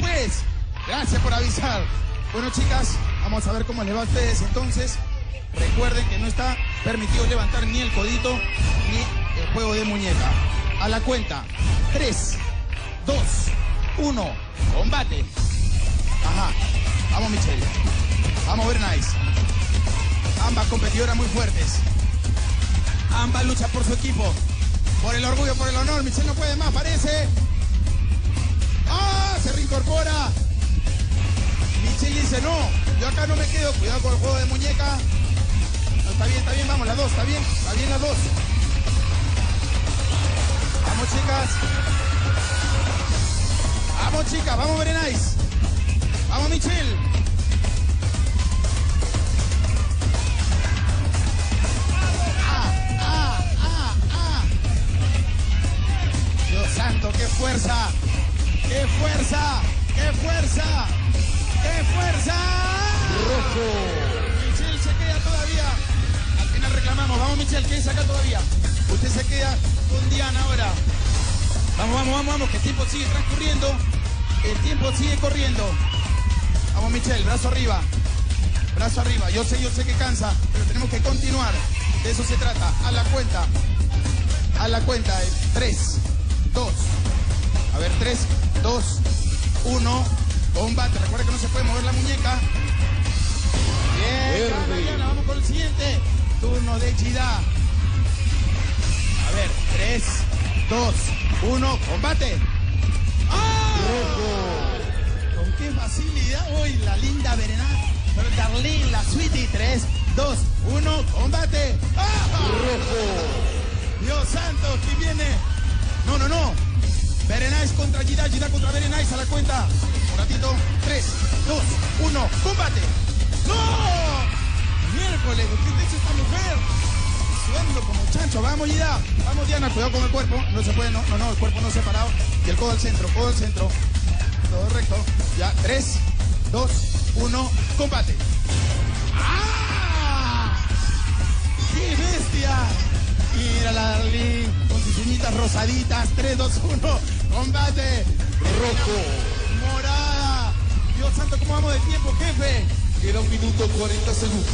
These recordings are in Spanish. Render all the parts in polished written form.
pues. Gracias por avisar. Bueno, chicas, vamos a ver cómo les va a ustedes entonces. Recuerden que no está permitido levantar ni el codito ni el juego de muñeca. A la cuenta. 3, 2, 1. Combate. Ajá. Vamos, Michelle. Vamos, Bernice. Ambas competidoras muy fuertes. Ambas luchan por su equipo. Por el orgullo, por el honor. Michelle no puede más, parece. ¡Ah! Se reincorpora. Michelle dice, no, yo acá no me quedo. Cuidado con el juego de muñeca. No, está bien, vamos, las dos, está bien las dos. Vamos, chicas. Vamos, chicas, vamos, Berenice. Vamos, Michelle. Dios santo, qué fuerza. ¡Qué fuerza! ¡Qué fuerza! ¡Qué fuerza! ¡Rojo! Michelle se queda todavía. Al final reclamamos. Vamos, Michelle, quédese acá todavía. Usted se queda con Diana ahora. Vamos, vamos, vamos, vamos, que el tiempo sigue transcurriendo. El tiempo sigue corriendo. Vamos, Michelle, brazo arriba. Brazo arriba. Yo sé que cansa, pero tenemos que continuar. De eso se trata. A la cuenta. A la cuenta. 3, 2. A ver, 3, 2, 1, combate. Recuerda que no se puede mover la muñeca. Bien, gana, gana. Vamos con el siguiente. Turno de Yidda. A ver, 3, 2, 1, combate. ¡Oh! Con qué facilidad hoy la linda Berenada. Pero Darlene, la Sweetie. 3, 2, 1, combate. ¡Oh! Dios santo, aquí viene. No, no, no. Berenice contra Yidda, Yidda contra Berenice, a la cuenta. Un ratito. 3, 2, 1, combate. ¡No! Miércoles, ¿qué te hizo esta mujer? Sudando como chancho. Vamos, Yidda. Vamos, Diana, cuidado con el cuerpo. No se puede, no, no, no, el cuerpo no separado. Y el codo al centro, codo al centro. Todo recto. Ya, 3, 2, 1, combate. ¡Ah! ¡Qué bestia! Mira la Darlene con sus uñitas rosaditas. 3, 2, 1, combate. Rojo. Morada. Dios santo, ¿cómo vamos de tiempo, jefe? Queda 1 minuto 40 segundos.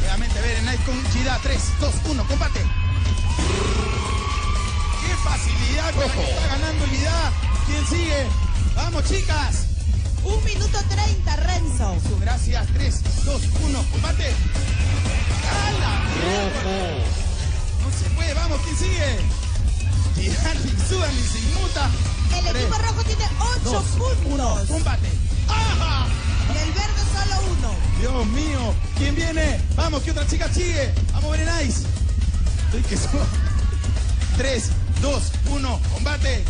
Nuevamente, Berenice con Yidda. 3, 2, 1, combate. ¡Qué facilidad con la que está ganando Yidda! ¿Quién sigue? ¡Vamos, chicas! 1 minuto 30, Renzo. Eso, gracias. 3, 2, 1, combate. ¡Ala! Rojo. No se puede, vamos, ¿quién sigue? Tirar, ni sudan, ni se inmuta. El equipo rojo tiene 8 puntos. ¡Combate! ¡Ajá! Y el verde solo 1. Dios mío, ¿quién viene? Vamos, ¿qué otra chica sigue? Vamos, Berenice. Estoy que son. 3, 2, 1, combate.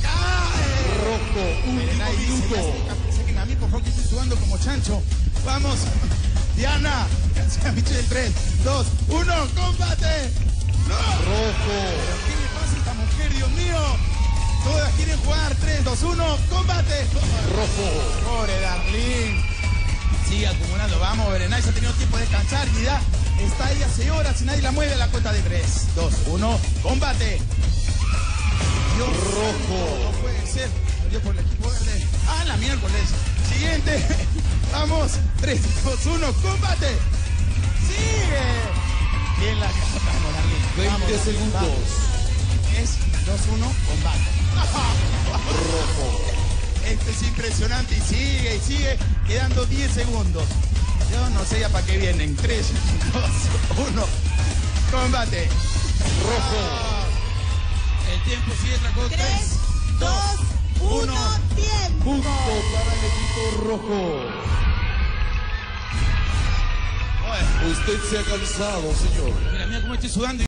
¡Cae! Rojo, Berenice, saquen a mí, por favor, que estoy sudando como chancho. Vamos, Diana. Gracias a Michelle. 3, 2, 1, combate. ¡No! Rojo. ¿Qué le pasa a esta mujer, Dios mío? Todas quieren jugar. 3, 2, 1, combate. Rojo. Pobre Darlene. Sigue acumulando. Vamos, Berenice ha tenido tiempo de descansar. Yidda está ahí hace horas. Si nadie la mueve, la cuenta de 3, 2, 1, combate. Dios rojo. No puede ser. Perdió por el equipo verde. Ah, la miércoles. Siguiente. Vamos. 3, 2, 1, combate. Sigue. Bien la casa, vamos, Darlene. 20 segundos. Vamos. 3, 2, 1, combate. Rojo. Este es impresionante y sigue, quedando 10 segundos. Yo no sé ya para qué vienen. 3, 2, 1, combate. Rojo. El tiempo sigue tracó. 3, 2, 1, tiempo. Punto para el equipo rojo. Usted se ha cansado, señor. Mira, mira cómo estoy sudando.